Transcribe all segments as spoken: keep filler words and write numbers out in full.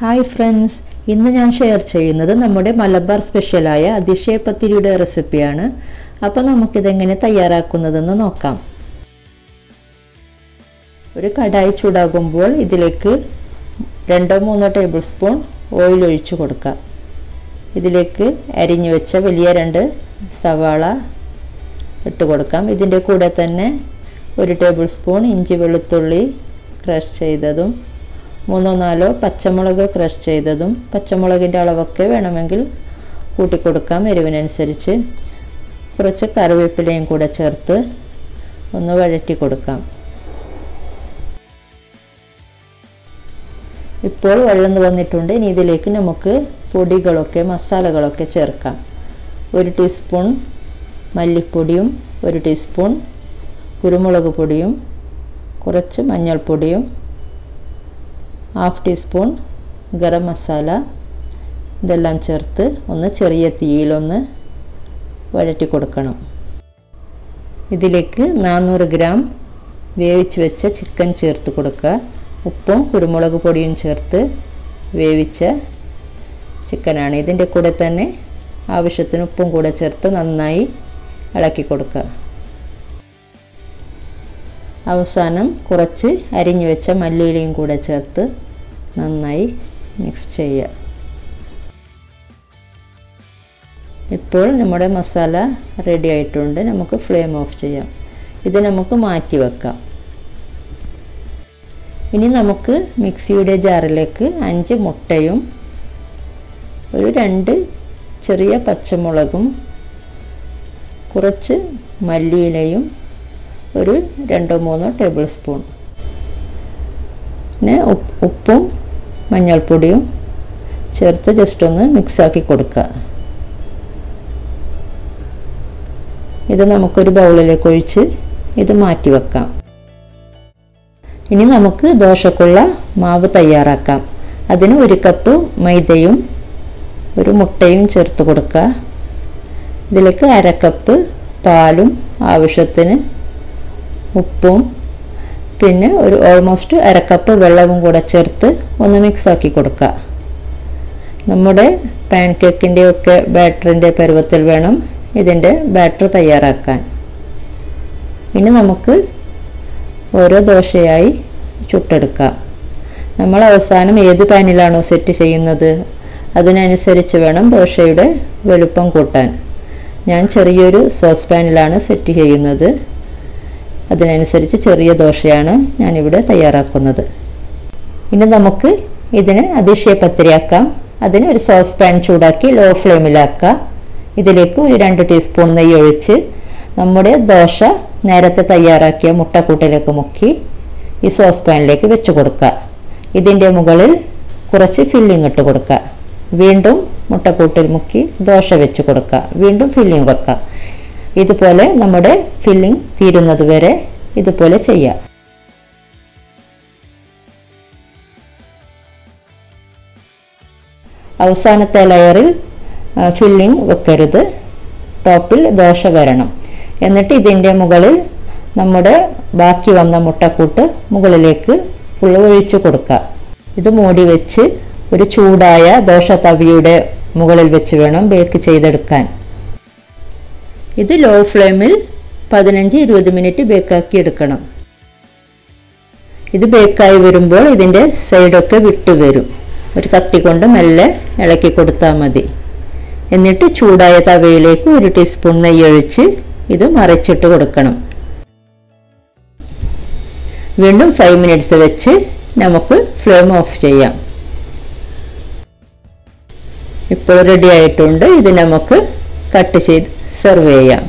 Hi friends, in the Nan share chain, the Namode Malabar specialaya, the shape of the recipe. Upon a mukadanganeta yarakuna than the noka. Ricadai chudagumbol, idileke, rendomuna tablespoon, oil richuka. Idileke, arinucha, villier and savala, etugorkam, within the kudatane, with a tablespoon, injivalutuli, crushed chaydadum. Mononalo, Pachamolaga crush chedadum, Pachamolagita lavake, and a mangle, Utikodakam, Ereven Serice, Procha Carvipil and Koda Charter, on the Vareti Kodakam. A poor Valandavanitunda, neither lake in a moke, podi galoke, masala galoke cerca. One teaspoon, malipodium, one teaspoon, Kurumolagopodium, Koracha manual podium. Half teaspoon garam masala idellam ചേർത്ത് ഒന്ന് ചെറിയ തീയിൽ ഒന്ന് വഴറ്റി കൊടുക്കണം ഇതിലേക്ക് നാനൂറ് gram വേവിച്ച് വെച്ച ചിക്കൻ ചേർത്ത് കൊടുക്കുക ഉപ്പും കുരുമുളക് പൊടിയും ചേർത്ത് വേവിച്ച ചിക്കൻ ആണ് ഇതിന്റെ കൂടെ തന്നെ ആവശ്യത്തിന് ഉപ്പും കൂടെ ചേർത്ത് നന്നായി ഇളക്കി കൊടുക്കുക അവസാനം കുറച്ച് അരിഞ്ഞു വെച്ച മല്ലിയിലയും കൂടെ ചേർത്ത് നന്നായി മിക്സ് ചെയ്യുക. ഇപ്പോൾ നമ്മുടെ മസാല റെഡി ആയിട്ടുണ്ട്. നമുക്ക് ഫ്ലെയിം ഓഫ് ചെയ്യാം. ഇത് നമുക്ക് മാറ്റി വെക്കാം. ഇനി നമുക്ക് മിക്സിയുടെ ജാറിലേക്ക് അഞ്ച് മുട്ടയും ഒരു രണ്ട് ചെറിയ പച്ചമുളകും കുറച്ച് മല്ലിയിലയും ഒരു രണ്ടോ മൂന്നോ ടേബിൾസ്പൂൺ നെ ഉപ്പും മഞ്ഞൾപ്പൊടിയും ചേർത്ത് ജസ്റ്റ് ഒന്ന് മിക്സ് ആക്കി കൊടുക്കുക. ഇത് നമുക്ക് ഒരു ബൗളിലേക്ക് ഒഴിച്ച് ഇത് മാറ്റി വെക്കാം. ഇനി നമുക്ക് ദോശക്കുള്ള മാവ് തയ്യാറാക്കാം. അതിന് ഒരു കപ്പ് മൈദയും ഒരു മുട്ടയും ചേർത്ത് കൊടുക്കുക. ഇതിലേക്ക് അര കപ്പ് പാലും ആവശ്യത്തിന് ഉപ്പും പിന്നെ ഒരു ഓൾമോസ്റ്റ് അര കപ്പ് വെള്ളവും കൂടി ചേർത്ത് ഒന്ന് മിക്സ് ആക്കി കൊടുക്കുക. നമ്മുടെ പാൻ കേക്കിന്റെ ഒക്കെ ബാറ്ററിന്റെ പരുവത്തിൽ വേണം ഇതിന്റെ ബാറ്റർ തയ്യാറാക്കാൻ. ഇനി നമുക്ക് ഓരോ ദോശയായി ചുട്ടെടുക്കാം. നമ്മൾ അവസാനം ഏത് പാനിലാണോ സെറ്റ് ചെയ്യുന്നത് അതിനനുസരിച്ച് വേണം ദോശയുടെ വലുപ്പം കൂട്ടാൻ. ഞാൻ ചെറിയൊരു സോസ് പാനിലാണ് സെറ്റ് ചെയ്യുന്നത്. അതിനനുസരിച്ച് ചെറിയ ദോശയാണ് ഞാൻ ഇവിടെ തയ്യാറാക്കുന്നത്. ഇനി നമുക്ക് ഇതിനെ അതിശയപത്രിയാക്കാം. അതിനെ ഒരു സോസ് പാൻ ചൂടാക്കി ലോ ഫ്ലെയിമിൽ ആക്കുക. ഇതിലേക്ക് ഒരു രണ്ട് ടീസ്പൂൺ നെയ്യ് ഒഴിച്ച് നമ്മുടെ ദോശ നേരത്തെ തയ്യാറാക്കിയ മുട്ടക്കൂട്ടിലേക്ക് മുക്കി ഈ സോസ് പാനിലേക്ക് വെച്ച് കൊടുക്കുക. ഇതിന്റെ മുകളിൽ കുറച്ച് ഫില്ലിംഗ് ഇട്ട് കൊടുക്കുക. വീണ്ടും മുട്ടക്കൂട്ടിൽ മുക്കി ദോശ വെച്ച് കൊടുക്കുക. വീണ്ടും ഫില്ലിംഗ് വെക്കുക. ഇതുപോലെ നമ്മുടെ ഫില്ലിംഗ് തീരുന്നത് വരെ ഇതുപോലെ ചെയ്യാം. അവസാനത്തെ ലെയറിൽ ഫില്ലിംഗ് വെക്കരുത്. ടോപ്പിൽ ദോശ വരണം. എന്നിട്ട് ഇതിന്റെ മുകളിൽ നമ്മുടെ ബാക്കി വന്ന മുട്ടക്കൂട്ട് മുകളിലേക്ക് ഫുൾ ഒഴിച്ചു കൊടുക്കുക. ഇത് മൂടി വെച്ച് ഒരു ചൂടായ ദോശ തവിയുടെ മുകളിൽ വെച്ച് വേണം ബേക്ക് ചെയ്തെടുക്കാൻ. ഇത് ലോ ഫ്ലെയിമിൽ പതിനഞ്ച് ഇരുപത് മിനിറ്റ് ബേക്ക് ആക്കി എടുക്കണം. ഇത് ബേക്ക് ആയി വരുമ്പോൾ ഇതിന്റെ സൈഡ് ഒക്കെ വിട്ടു വരും. ഒരു കത്തി കൊണ്ട് മെല്ലെ ഇളക്കി കൊടുത്താൽ മതി. എന്നിട്ട് ചൂടായ തവയിലേക്ക് ഒരു ടീസ്പൂൺ നെയ്യ് ഒഴിച്ച് ഇത് മറിച്ചിട്ട് കൊടുക്കണം. വീണ്ടും അഞ്ച് മിനിറ്റ്സ് വെച്ച് നമുക്ക് ഫ്ലെയിം ഓഫ് ചെയ്യാം. ഇപ്പോൾ റെഡി ആയിട്ടുണ്ട്. ഇത് നമുക്ക് കട്ട് ചെയ്ത് സെർവ് ചെയ്യാം.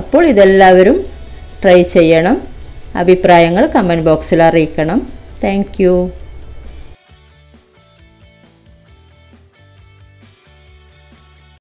അപ്പോൾ ഇതെല്ലാവരും ട്രൈ ചെയ്യണം. അഭിപ്രായങ്ങൾ കമന്റ് ബോക്സിൽ അറിയിക്കണം. Thank U.